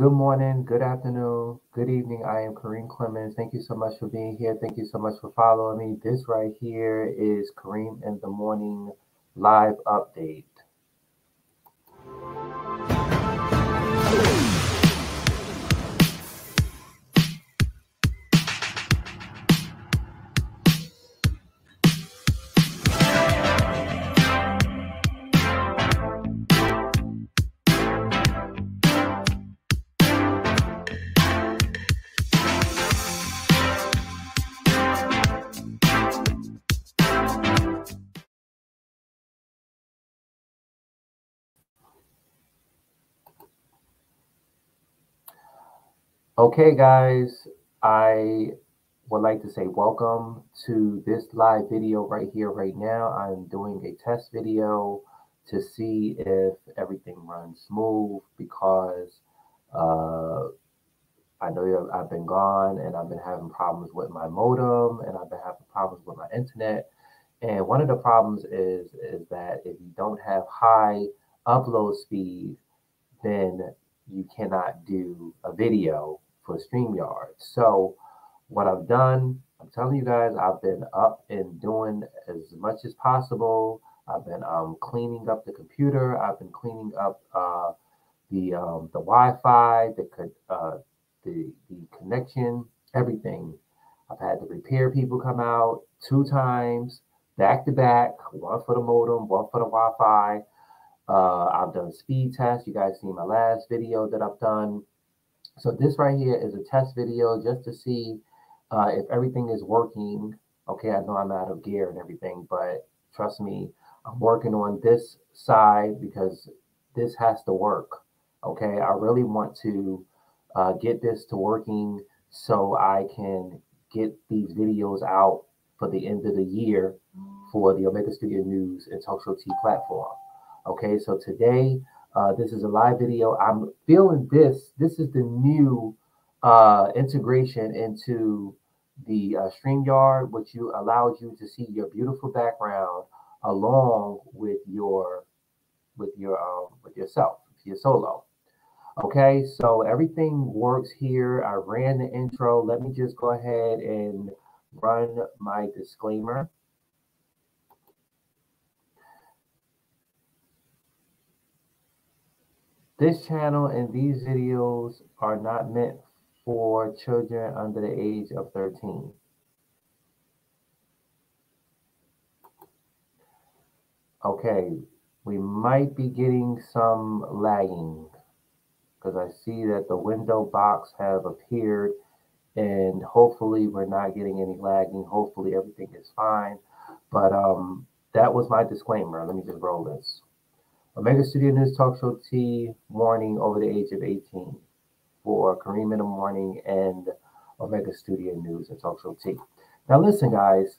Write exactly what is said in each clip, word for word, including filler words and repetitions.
Good morning, good afternoon, good evening. I am Kareem Clemons. Thank you so much for being here. Thank you so much for following me. This right here is Kareem in the Morning live update. Okay, guys, I would like to say welcome to this live video right here, right now. I'm doing a test video to see if everything runs smooth because uh, I know I've been gone and I've been having problems with my modem and I've been having problems with my internet. And one of the problems is, is that if you don't have high upload speed, then you cannot do a video for StreamYard. So what I've done, I'm telling you guys, I've been up and doing as much as possible. I've been um, cleaning up the computer. I've been cleaning up uh, the um, the Wi-Fi, the, uh, the the connection, everything. I've had the repair people come out two times, back to back, one for the modem, one for the Wi-Fi. Uh, I've done speed tests. You guys seen my last video that I've done. So this right here is a test video just to see uh, if everything is working. Okay, I know I'm out of gear and everything, but trust me, I'm working on this side because this has to work. Okay, I really want to uh, get this to working so I can get these videos out for the end of the year for the Omega Studio News and Talk Show T platform. Okay, so today, uh, this is a live video. I'm feeling this. This is the new uh, integration into the uh, StreamYard, which you allows you to see your beautiful background along with your with your um, with yourself, your solo. Okay, so everything works here. I ran the intro. Let me just go ahead and run my disclaimer. This channel and these videos are not meant for children under the age of thirteen. Okay, we might be getting some lagging because I see that the window box have appeared and hopefully we're not getting any lagging. Hopefully everything is fine, but um, that was my disclaimer. Let me just roll this. Omega Studio News Talk Show T, warning over the age of eighteen for Kareem in the Morning and Omega Studio News and Talk Show T. Now listen, guys,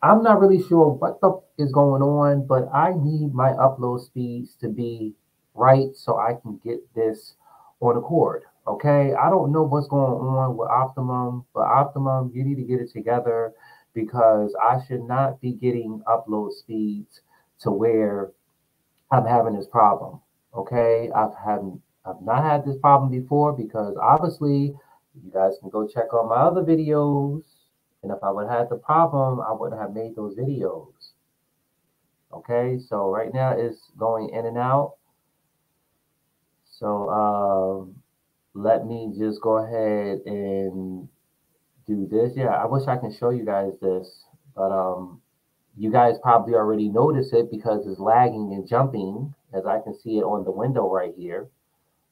I'm not really sure what the f is going on, but I need my upload speeds to be right so I can get this on accord, okay? I don't know what's going on with Optimum, but Optimum, you need to get it together because I should not be getting upload speeds to where I'm having this problem, okay? I've haven't, I've not had this problem before because obviously you guys can go check on my other videos, and if I would have had the problem, I wouldn't have made those videos, okay? So right now it's going in and out. So um, let me just go ahead and do this. Yeah, I wish I can show you guys this, but um. You guys probably already notice it because it's lagging and jumping as I can see it on the window right here.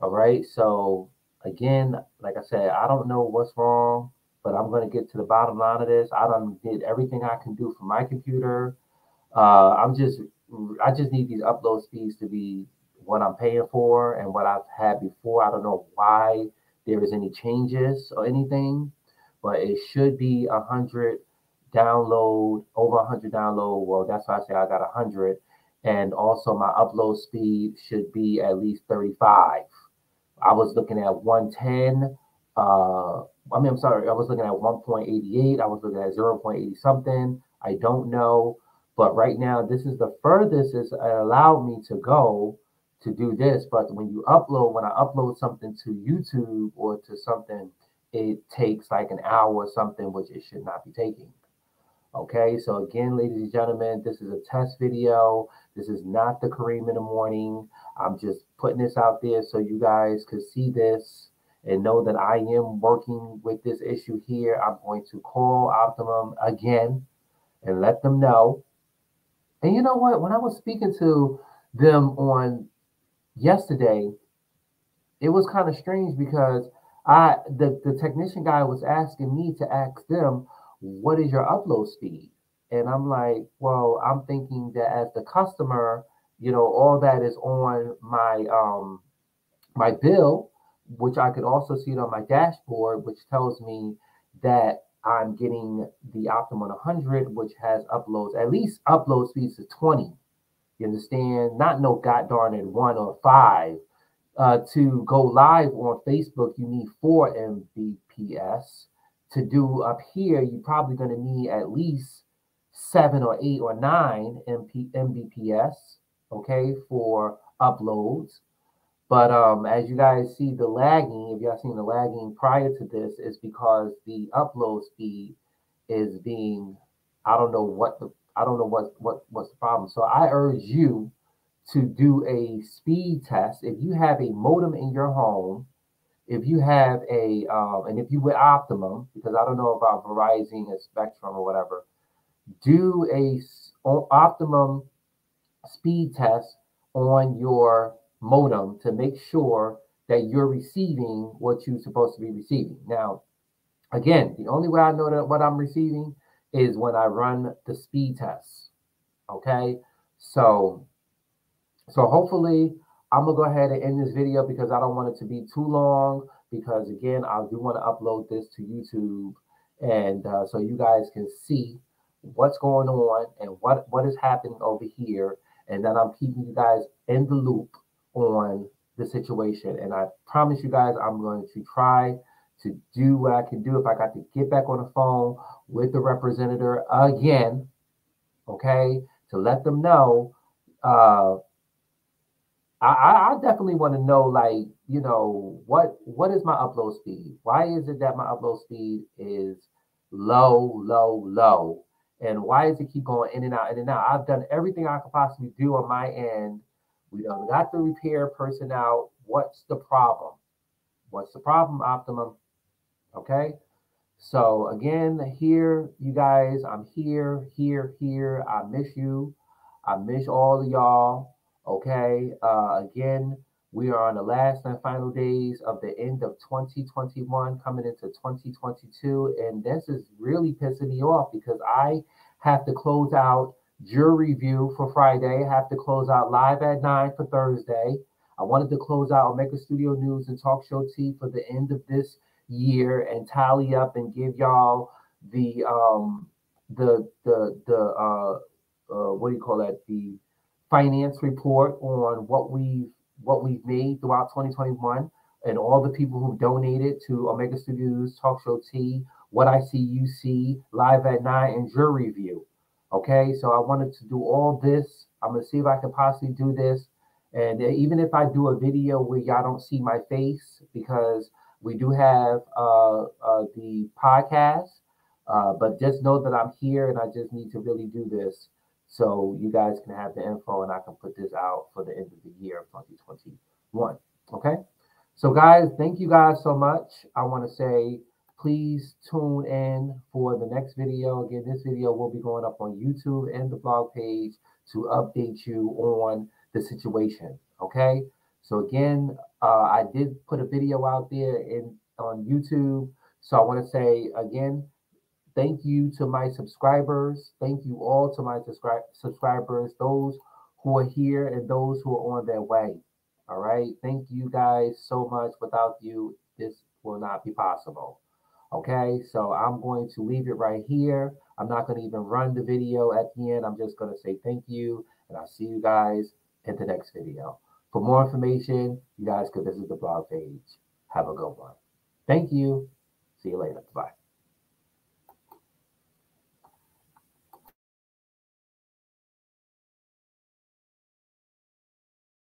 All right. So again, like I said, I don't know what's wrong, but I'm going to get to the bottom line of this. I done did everything I can do for my computer. Uh, I'm just, I just need these upload speeds to be what I'm paying for and what I've had before. I don't know why there is any changes or anything, but it should be a hundred download, over one hundred download. Well, that's why I say I got one hundred. And also my upload speed should be at least thirty-five. I was looking at one ten. Uh, I mean, I'm sorry. I was looking at one point eight eight. I was looking at zero point eight something. I don't know. But right now, this is the furthest it allowed me to go to do this, but when you upload, when I upload something to YouTube or to something, it takes like an hour or something, which it should not be taking. Okay, so again, ladies and gentlemen, this is a test video. This is not the Kareem in the Morning. I'm just putting this out there so you guys could see this and know that I am working with this issue here. I'm going to call Optimum again and let them know. And you know what? When I was speaking to them on yesterday, it was kind of strange because I the, the technician guy was asking me to ask them, what is your upload speed? And I'm like, well, I'm thinking that as the customer, you know, all that is on my um my bill, which I could also see it on my dashboard, which tells me that I'm getting the Optimum one hundred, which has uploads, at least upload speeds of twenty. You understand? Not no god darn it one or five. Uh, to go live on Facebook, you need four megabits per second. To do up here, you're probably going to need at least seven or eight or nine M B P S, okay, for uploads. But um, as you guys see the lagging, if y'all seen the lagging prior to this, is because the upload speed is being, I don't know what the, I don't know what, what, what's the problem. So I urge you to do a speed test. If you have a modem in your home, if you have a, um, and if you with Optimum, because I don't know about Verizon and Spectrum or whatever, do a Optimum speed test on your modem to make sure that you're receiving what you're supposed to be receiving. Now, again, the only way I know that what I'm receiving is when I run the speed test. Okay, so so hopefully I'm gonna go ahead and end this video because I don't want it to be too long, because again, I do want to upload this to YouTube, and uh, so you guys can see what's going on and what what is happening over here, and then I'm keeping you guys in the loop on the situation. And I promise you guys, I'm going to try to do what I can do. If I got to get back on the phone with the representative again, okay, to let them know, uh, I, I definitely want to know, like, you know, what what is my upload speed? Why is it that my upload speed is low, low, low? And why does it keep going in and out, in and out? I've done everything I could possibly do on my end. We don't got the repair person out. What's the problem? What's the problem, Optimum? Okay. So again, here, you guys, I'm here, here, here. I miss you. I miss all of y'all. Okay. Uh, again, we are on the last and final days of the end of twenty twenty-one, coming into twenty twenty-two. And this is really pissing me off because I have to close out Jury Review for Friday. I have to close out Live at nine for Thursday. I wanted to close out Omega Studio News and Talk Show T for the end of this year and tally up and give y'all the um the the the uh, uh what do you call that, the finance report on what we've what we've made throughout twenty twenty-one, and all the people who donated to Omega Studio News, Talk Show T, What I See You See, Live at nine, and Jury Review. Okay, so I wanted to do all this. I'm going to see if I can possibly do this. And even if I do a video where y'all don't see my face, because we do have uh, uh, the podcast, uh, but just know that I'm here and I just need to really do this so you guys can have the info and I can put this out for the end of the year of twenty twenty-one. Okay, so guys, thank you guys so much. I want to say, please tune in for the next video. Again, this video will be going up on YouTube and the blog page to update you on the situation. Okay, so again, uh, I did put a video out there in on YouTube. So I want to say again, thank you to my subscribers. Thank you all to my subscribe subscribers, those who are here and those who are on their way. All right, thank you guys so much. Without you, this will not be possible. Okay, so I'm going to leave it right here. I'm not going to even run the video at the end. I'm just going to say thank you, and I'll see you guys in the next video. For more information, you guys can visit the blog page. Have a good one. Thank you. See you later. Bye.